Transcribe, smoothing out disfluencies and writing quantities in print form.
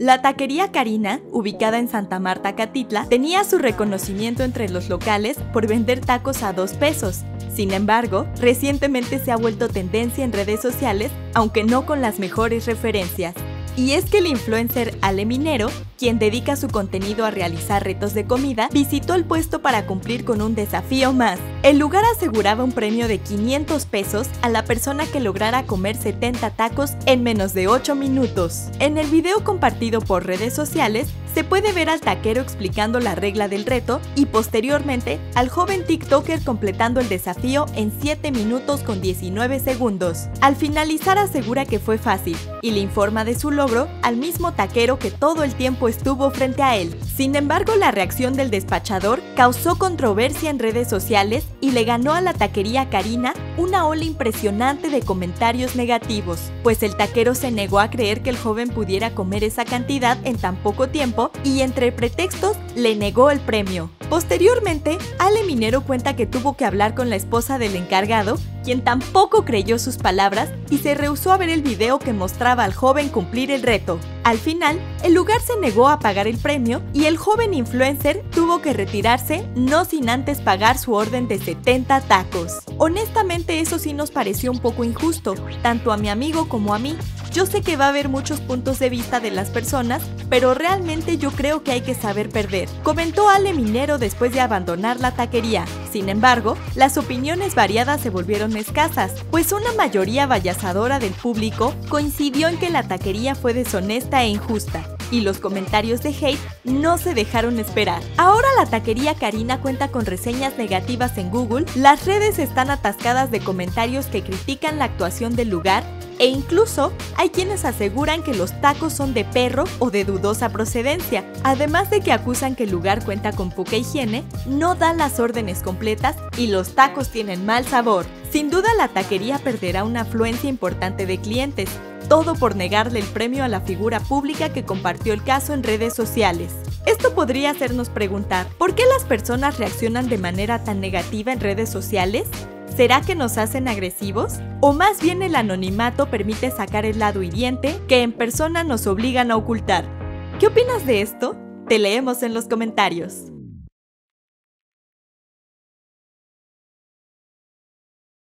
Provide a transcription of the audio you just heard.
La taquería Karina, ubicada en Santa Marta, Catitla, tenía su reconocimiento entre los locales por vender tacos a 2 pesos. Sin embargo, recientemente se ha vuelto tendencia en redes sociales, aunque no con las mejores referencias. Y es que el influencer Ale Minero, quien dedica su contenido a realizar retos de comida, visitó el puesto para cumplir con un desafío más. El lugar aseguraba un premio de 500 pesos a la persona que lograra comer 70 tacos en menos de 8 minutos. En el video compartido por redes sociales, se puede ver al taquero explicando la regla del reto y posteriormente al joven TikToker completando el desafío en 7 minutos con 19 segundos. Al finalizar asegura que fue fácil y le informa de su logro al mismo taquero que todo el tiempo estuvo frente a él. Sin embargo, la reacción del despachador causó controversia en redes sociales y le ganó a la taquería Karina una ola impresionante de comentarios negativos, pues el taquero se negó a creer que el joven pudiera comer esa cantidad en tan poco tiempo y entre pretextos le negó el premio. Posteriormente, Ale Minero cuenta que tuvo que hablar con la esposa del encargado, quien tampoco creyó sus palabras y se rehusó a ver el video que mostraba al joven cumplir el reto. Al final, el lugar se negó a pagar el premio y el joven influencer tuvo que retirarse, no sin antes pagar su orden de 70 tacos. Honestamente, eso sí nos pareció un poco injusto, tanto a mi amigo como a mí. Yo sé que va a haber muchos puntos de vista de las personas, pero realmente yo creo que hay que saber perder, comentó Ale Minero después de abandonar la taquería. Sin embargo, las opiniones variadas se volvieron escasas, pues una mayoría vallazadora del público coincidió en que la taquería fue deshonesta e injusta, y los comentarios de hate no se dejaron esperar. Ahora la taquería Karina cuenta con reseñas negativas en Google, las redes están atascadas de comentarios que critican la actuación del lugar, e incluso hay quienes aseguran que los tacos son de perro o de dudosa procedencia, además de que acusan que el lugar cuenta con poca higiene, no da las órdenes completas y los tacos tienen mal sabor. Sin duda la taquería perderá una afluencia importante de clientes, todo por negarle el premio a la figura pública que compartió el caso en redes sociales. Esto podría hacernos preguntar, ¿por qué las personas reaccionan de manera tan negativa en redes sociales? ¿Será que nos hacen agresivos? ¿O más bien el anonimato permite sacar el lado hiriente que en persona nos obligan a ocultar? ¿Qué opinas de esto? Te leemos en los comentarios.